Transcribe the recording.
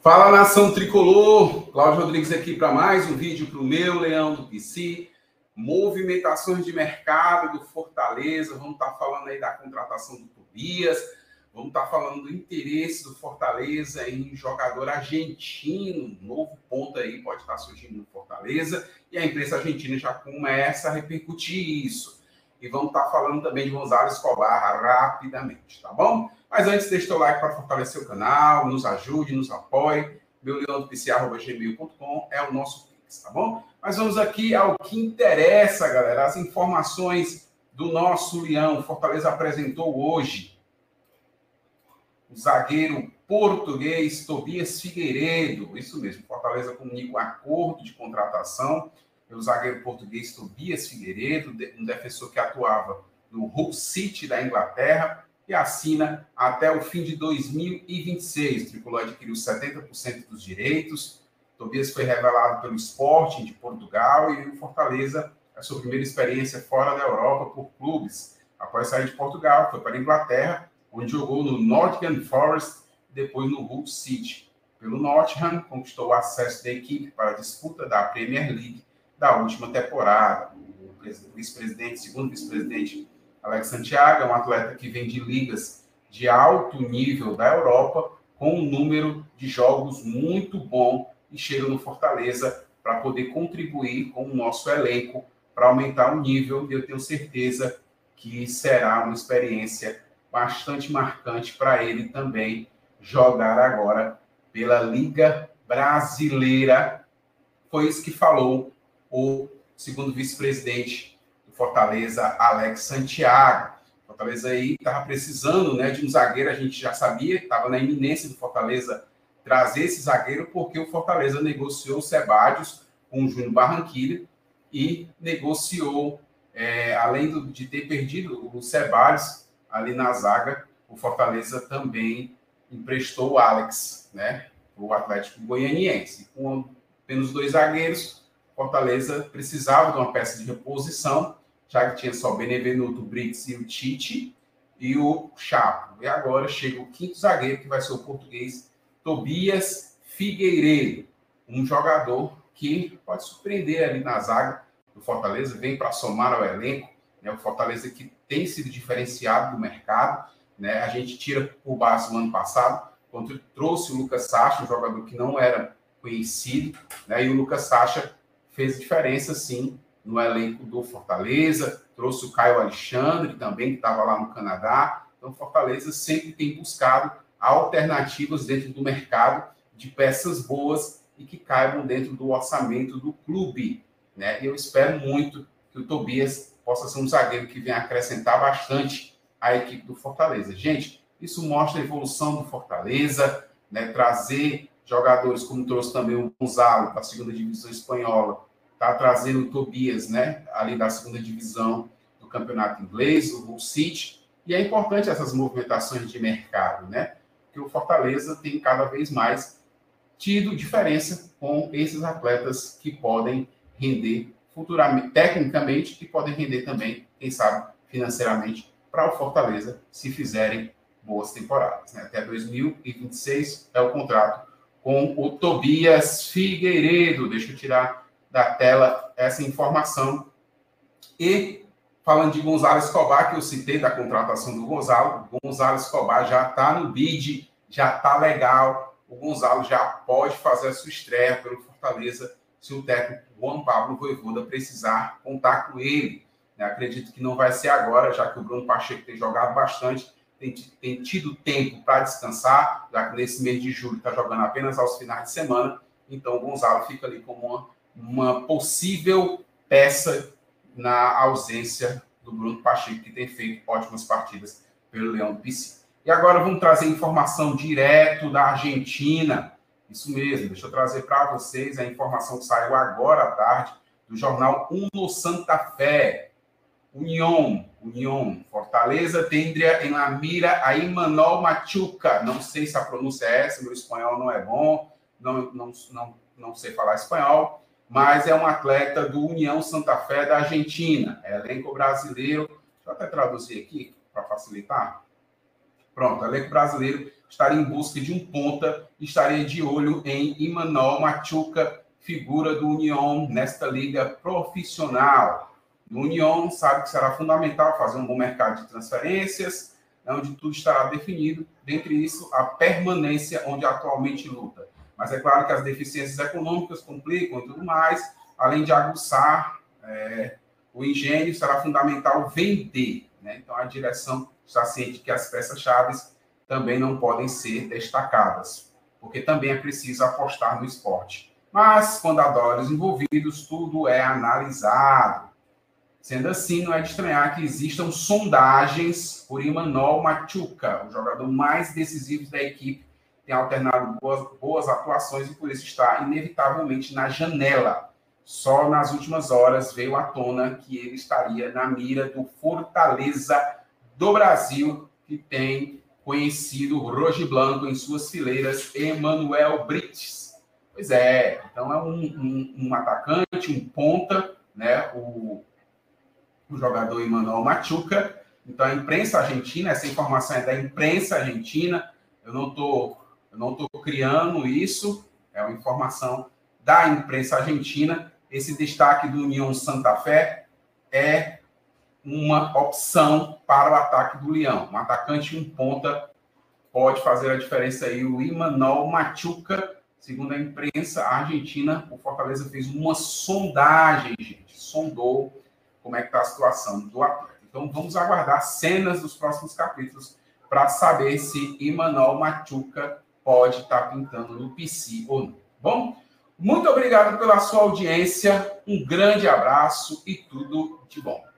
Fala, nação tricolor! Cláudio Rodrigues aqui para mais um vídeo para o Meu Leão do Pici. Movimentações de mercado do Fortaleza. Vamos estar falando aí da contratação do Tobias. Vamos estar falando do interesse do Fortaleza em jogador argentino. Um novo ponto aí pode estar surgindo no Fortaleza. E a imprensa argentina já começa a repercutir isso. E vamos estar falando também de Gonzalo Escobar rapidamente, tá bom? Mas antes, deixe seu like para fortalecer o canal, nos ajude, nos apoie. meuleaodopici@gmail.com é o nosso Pix, tá bom? Mas vamos aqui ao que interessa, galera. As informações do nosso Leão. Fortaleza apresentou hoje o zagueiro português Tobias Figueiredo. Isso mesmo, Fortaleza comunica um acordo de contratação pelo zagueiro português Tobias Figueiredo, um defensor que atuava no Hull City da Inglaterra e assina até o fim de 2026. O tricolor adquiriu 70% dos direitos. Tobias foi revelado pelo Sporting de Portugal e o Fortaleza é sua primeira experiência fora da Europa por clubes. Após sair de Portugal, foi para a Inglaterra, onde jogou no Nottingham Forest, depois no Hull City. Pelo Nottingham, conquistou o acesso da equipe para a disputa da Premier League da última temporada. O vice-presidente, segundo vice-presidente Alex Santiago, é um atleta que vem de ligas de alto nível da Europa, com um número de jogos muito bom, e chega no Fortaleza para poder contribuir com o nosso elenco, para aumentar o nível, e eu tenho certeza que será uma experiência bastante marcante para ele também jogar agora pela Liga Brasileira. Foi isso que falou o segundo vice-presidente do Fortaleza, Alex Santiago. O Fortaleza aí estava precisando, né, de um zagueiro, a gente já sabia, estava na iminência do Fortaleza trazer esse zagueiro, porque o Fortaleza negociou o Ceballos com o Júnior Barranquilla e negociou, além de ter perdido o Ceballos, ali na zaga, o Fortaleza também emprestou o Alex, né, o Atlético Goianiense. Com apenas dois zagueiros, o Fortaleza precisava de uma peça de reposição, já que tinha só o Benevenuto, o Briggs e o Tite, e o Chapo. E agora chega o quinto zagueiro, que vai ser o português Tobias Figueiredo, um jogador que pode surpreender ali na zaga do Fortaleza, vem para somar ao elenco. O Fortaleza que tem sido diferenciado do mercado, né? A gente tira o base no ano passado, quando trouxe o Lucas Sacha, um jogador que não era conhecido, né? E o Lucas Sacha fez diferença, sim, no elenco do Fortaleza, trouxe o Caio Alexandre também, que estava lá no Canadá. Então, o Fortaleza sempre tem buscado alternativas dentro do mercado de peças boas e que caibam dentro do orçamento do clube, né? E eu espero muito que o Tobias possa ser um zagueiro que venha acrescentar bastante à equipe do Fortaleza. Gente, isso mostra a evolução do Fortaleza, né? Trazer jogadores, como trouxe também o Gonzalo, da segunda divisão espanhola, tá trazendo o Tobias, né, ali da segunda divisão do campeonato inglês, o Hull City, e é importante essas movimentações de mercado, né, porque o Fortaleza tem cada vez mais tido diferença com esses atletas que podem render futuramente, tecnicamente, que podem render também, quem sabe, financeiramente, para o Fortaleza, se fizerem boas temporadas, né? Até 2026 é o contrato com o Tobias Figueiredo. Deixa eu tirar da tela essa informação. E, falando de Gonzalo Escobar, que eu citei da contratação do Gonzalo, Gonzalo Escobar já está no bid, já está legal, o Gonzalo já pode fazer a sua estreia pelo Fortaleza, se o técnico Juan Pablo Voivoda precisar contar com ele. Eu acredito que não vai ser agora, já que o Bruno Pacheco tem jogado bastante, tem tido tempo para descansar, já que nesse mês de julho está jogando apenas aos finais de semana. Então, o Gonzalo fica ali como uma possível peça na ausência do Bruno Pacheco, que tem feito ótimas partidas pelo Leão do Pici. E agora vamos trazer informação direto da Argentina. Isso mesmo, deixa eu trazer para vocês a informação que saiu agora à tarde do jornal Unión Santa Fé. Fortaleza tendria em la mira a Imanol Machuca. Não sei se a pronúncia é essa, meu espanhol não é bom, não sei falar espanhol, mas é um atleta do União Santa Fé da Argentina, é elenco brasileiro, deixa eu até traduzir aqui para facilitar. Pronto, elenco brasileiro, estaria em busca de um ponta, estaria de olho em Imanol Machuca, figura do União nesta liga profissional. No União sabe que será fundamental fazer um bom mercado de transferências, onde tudo estará definido, dentre isso a permanência onde atualmente luta. Mas é claro que as deficiências econômicas complicam e tudo mais, além de aguçar o engenho, será fundamental vender. Né? Então a direção está ciente que as peças-chave também não podem ser destacadas, porque também é preciso apostar no esporte. Mas quando há dólares envolvidos, tudo é analisado. Sendo assim, não é de estranhar que existam sondagens por Imanol Machuca, o jogador mais decisivo da equipe, tem alternado boas atuações e por isso está inevitavelmente na janela. Só nas últimas horas veio à tona que ele estaria na mira do Fortaleza do Brasil, que tem conhecido rojiblanco em suas fileiras, Emmanuel Brits. Pois é, então é um atacante, um ponta, né? O jogador Imanol Machuca. Então a imprensa argentina, essa informação é da imprensa argentina, eu não estou criando isso, é uma informação da imprensa argentina. Esse destaque do União Santa Fé é uma opção para o ataque do Leão. Um atacante e um ponta pode fazer a diferença aí. O Imanol Machuca, segundo a imprensa argentina, o Fortaleza fez uma sondagem, gente. Sondou como é que está a situação do atleta. Então vamos aguardar cenas dos próximos capítulos para saber se Imanol Machuca pode estar pintando no PC ou não. Bom, muito obrigado pela sua audiência, um grande abraço e tudo de bom.